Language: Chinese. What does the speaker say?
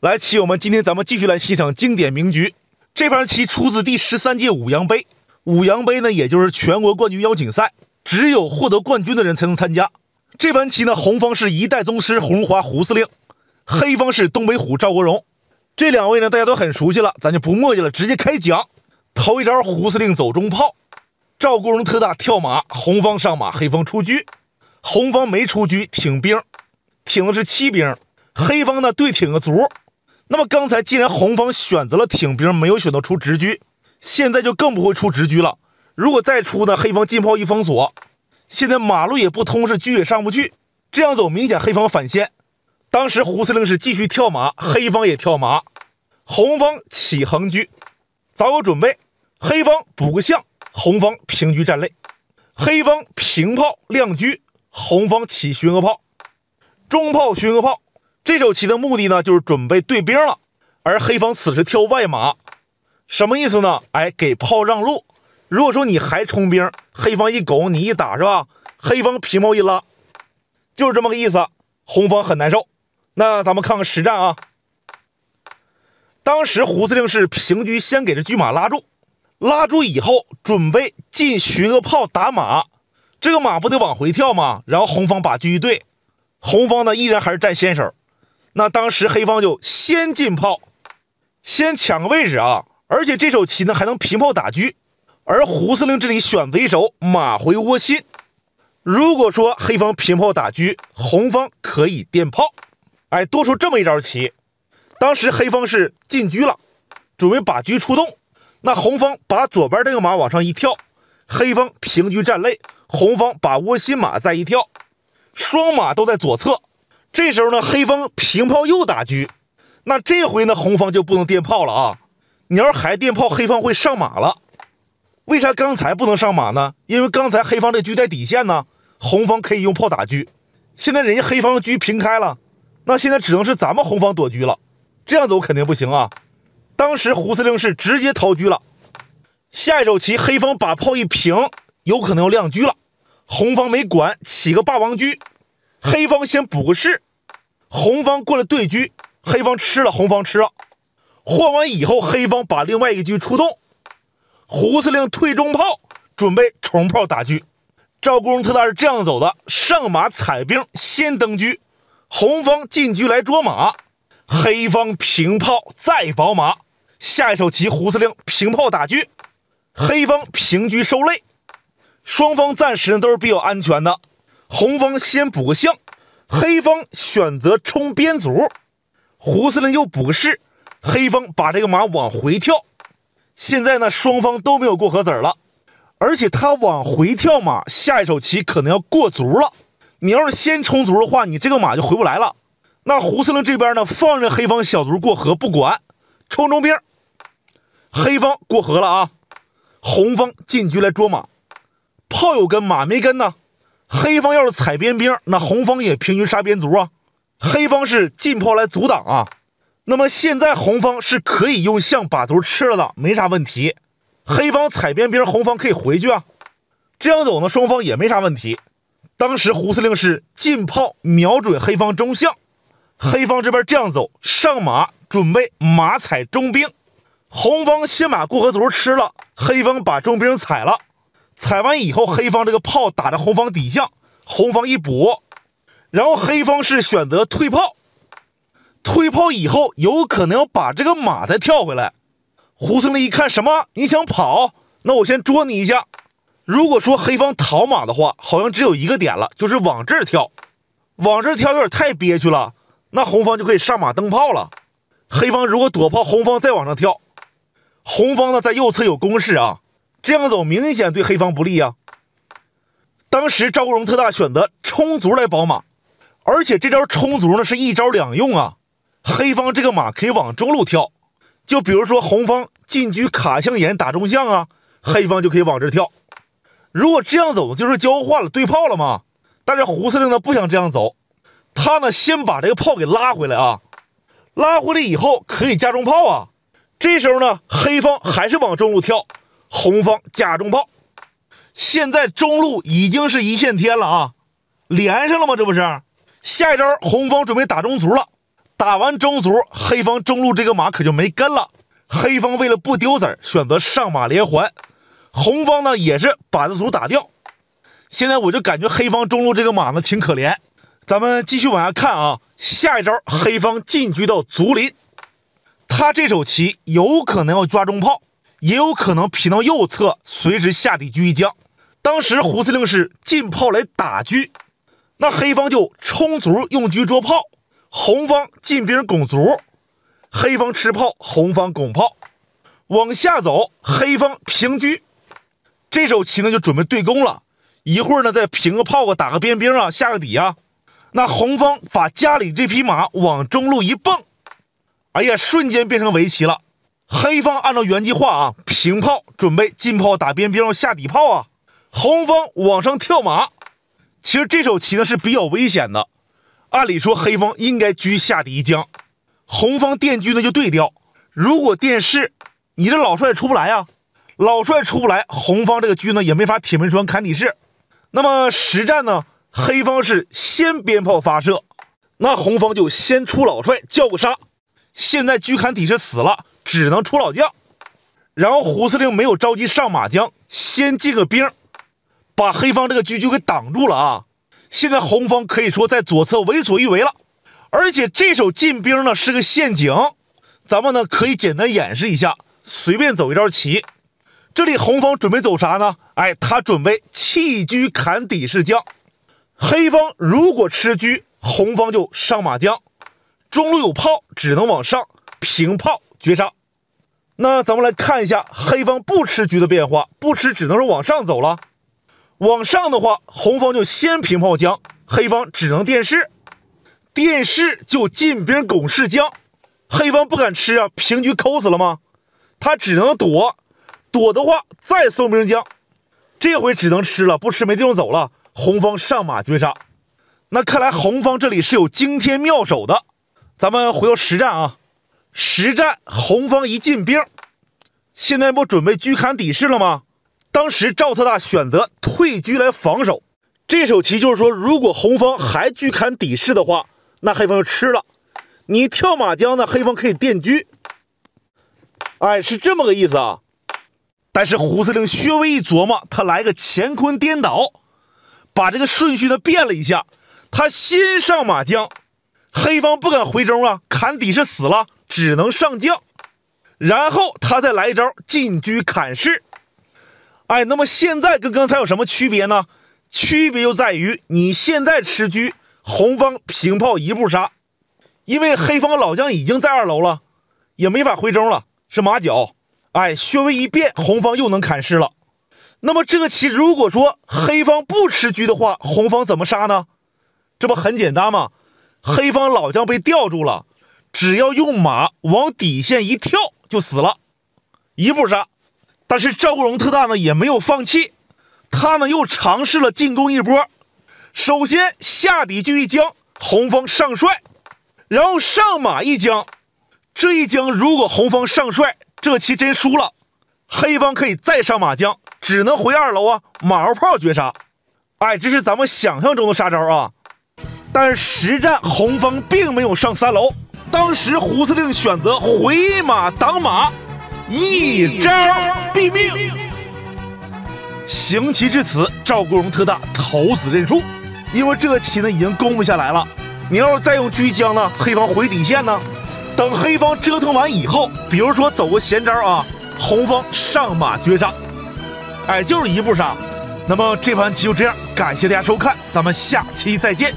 来棋，咱们继续来欣赏经典名局。这盘棋出自第13届五羊杯。五羊杯呢，也就是全国冠军邀请赛，只有获得冠军的人才能参加。这盘棋呢，红方是一代宗师胡荣华胡司令，黑方是东北虎赵国荣。这两位呢，大家都很熟悉了，咱就不墨迹了，直接开讲。头一招胡司令走中炮，赵国荣特大跳马，红方上马，黑方出车。红方没出车，挺兵，挺的是七兵。黑方呢，对挺个卒。 那么刚才既然红方选择了挺兵，没有选择出直车，现在就更不会出直车了。如果再出呢，黑方进炮一封锁，现在马路也不通，是车也上不去，这样走明显黑方反先。当时胡司令是继续跳马，黑方也跳马，红方起横车，早有准备。黑方补个象，红方平车站肋，黑方平炮亮车，红方起巡河炮，中炮巡河炮。 这手棋的目的呢，就是准备对兵了，而黑方此时跳外马，什么意思呢？哎，给炮让路。如果说你还冲兵，黑方一拱，你一打是吧？黑方平炮一拉，就是这么个意思。红方很难受。那咱们看看实战啊。当时胡司令是平车先给这车马拉住，拉住以后准备进巡河炮打马，这个马不得往回跳吗？然后红方把车一对，红方呢依然还是占先手。 那当时黑方就先进炮，先抢个位置啊！而且这手棋呢还能平炮打车，而胡司令这里选择一手马回窝心。如果说黑方平炮打车，红方可以垫炮，哎，多出这么一招棋。当时黑方是进车了，准备把车出动。那红方把左边这个马往上一跳，黑方平车站肋，红方把窝心马再一跳，双马都在左侧。 这时候呢，黑方平炮又打车，那这回呢，红方就不能垫炮了啊！你要是还垫炮，黑方会上马了。为啥刚才不能上马呢？因为刚才黑方这车在底线呢，红方可以用炮打车。现在人家黑方车平开了，那现在只能是咱们红方躲车了。这样走肯定不行啊！当时胡司令是直接逃车了。下一手棋，黑方把炮一平，有可能要亮车了。红方没管，起个霸王车。 黑方先补个士，红方过来对车，黑方吃了，红方吃了。换完以后，黑方把另外一个车出动，胡司令退中炮，准备重炮打车。赵国荣特大是这样走的：上马踩兵，先登车，红方进车来捉马，黑方平炮再保马。下一手棋，胡司令平炮打车，黑方平车收肋，双方暂时呢都是比较安全的。 红方先补个象，黑方选择冲边卒，胡司令又补个士，黑方把这个马往回跳。现在呢，双方都没有过河子了，而且他往回跳马，下一手棋可能要过卒了。你要是先冲卒的话，你这个马就回不来了。那胡司令这边呢，放任黑方小卒过河不管，冲中兵，黑方过河了啊。红方进车来捉马，炮有跟，马没跟呢。 黑方要是踩边兵，那红方也平车杀边卒啊。黑方是进炮来阻挡啊。那么现在红方是可以用象把卒吃了的，没啥问题。黑方踩边兵，红方可以回去啊。这样走呢，双方也没啥问题。当时胡司令是进炮瞄准黑方中象，黑方这边这样走，上马准备马踩中兵，红方先把过河卒吃了，黑方把中兵踩了。 踩完以后，黑方这个炮打着红方底象，红方一补，然后黑方是选择退炮，退炮以后有可能要把这个马再跳回来。胡司令一看什么？你想跑？那我先捉你一下。如果说黑方逃马的话，好像只有一个点了，就是往这儿跳，往这儿跳有点太憋屈了。那红方就可以上马登炮了。黑方如果躲炮，红方再往上跳，红方呢在右侧有攻势啊。 这样走明显对黑方不利呀。当时赵国荣特大选择冲卒来保马，而且这招冲卒呢是一招两用啊。黑方这个马可以往中路跳，就比如说红方进车卡象眼打中象啊，黑方就可以往这跳。如果这样走就是交换了对炮了嘛。但是胡司令呢不想这样走，他呢先把这个炮给拉回来啊，拉回来以后可以加中炮啊。这时候呢黑方还是往中路跳。 红方假中炮，现在中路已经是一线天了啊，连上了吗？这不是，下一招红方准备打中卒了，打完中卒，黑方中路这个马可就没跟了。黑方为了不丢子，选择上马连环。红方呢也是把这卒打掉。现在我就感觉黑方中路这个马呢挺可怜。咱们继续往下看啊，下一招黑方进居到卒林，他这手棋有可能要抓中炮，也有可能平到右侧，随时下底车一将。当时胡司令是进炮来打车，那黑方就冲卒用车捉炮，红方进兵拱卒，黑方吃炮，红方拱炮。往下走，黑方平车，这手棋呢就准备对攻了，一会儿呢再平个炮啊，打个边兵啊，下个底啊。那红方把家里这匹马往中路一蹦，哎呀，瞬间变成围棋了。黑方按照原计划啊，平炮准备进炮打边兵下底炮啊。红方往上跳马，其实这手棋呢是比较危险的。按理说黑方应该车下底一将，红方垫车呢就对调。如果垫士，你这老帅出不来啊，老帅出不来，红方这个车呢也没法铁门栓砍底士。那么实战呢，黑方是先鞭炮发射，那红方就先出老帅叫个杀。现在车砍底士死了，只能出老将。然后胡司令没有着急上马将，先进个兵。把黑方这个车就给挡住了啊！现在红方可以说在左侧为所欲为了，而且这手进兵呢是个陷阱，咱们呢可以简单演示一下，随便走一招棋。这里红方准备走啥呢？哎，他准备弃车砍底士将。黑方如果吃车，红方就上马将，中路有炮，只能往上平炮绝杀。那咱们来看一下黑方不吃车的变化，不吃只能是往上走了。往上的话，红方就先平炮将，黑方只能垫士，垫士就进兵拱士将，黑方不敢吃啊，平车抠死了吗？他只能躲，躲的话再送兵将，这回只能吃了，不吃没地方走了。红方上马绝杀，那看来红方这里是有惊天妙手的。咱们回到实战啊，实战红方一进兵，现在不准备车砍底士了吗？当时赵特大选择退车来防守，这手棋就是说，如果红方还车砍底士的话，那黑方就吃了。你跳马将呢，黑方可以垫车，哎，是这么个意思啊。但是胡司令稍微一琢磨，他来个乾坤颠倒，把这个顺序呢变了一下。他先上马将，黑方不敢回中啊，砍底士死了，只能上将，然后他再来一招进车砍士。哎，那么现在跟刚才有什么区别呢？区别就在于你现在吃车，红方平炮一步杀，因为黑方老将已经在二楼了，也没法回中了，是马脚。哎，稍微一变，红方又能砍士了。那么这个棋如果说黑方不吃车的话，红方怎么杀呢？这不很简单吗？黑方老将被吊住了，只要用马往底线一跳就死了，一步杀。但是赵国荣特大呢也没有放弃，他呢又尝试了进攻一波。首先下底车一将，红方上帅，然后上马一将。这一将如果红方上帅，这棋真输了。黑方可以再上马将，只能回二楼啊，马后炮绝杀。哎，这是咱们想象中的杀招啊。但是实战红方并没有上三楼，当时胡司令选择回马挡马。一招毙命，行棋至此，赵国荣特大投子认输，因为这个棋呢已经攻不下来了。你要是再用车将呢，黑方回底线呢，等黑方折腾完以后，比如说走个闲招啊，红方上马绝杀，哎，就是一步杀。那么这盘棋就这样，感谢大家收看，咱们下期再见。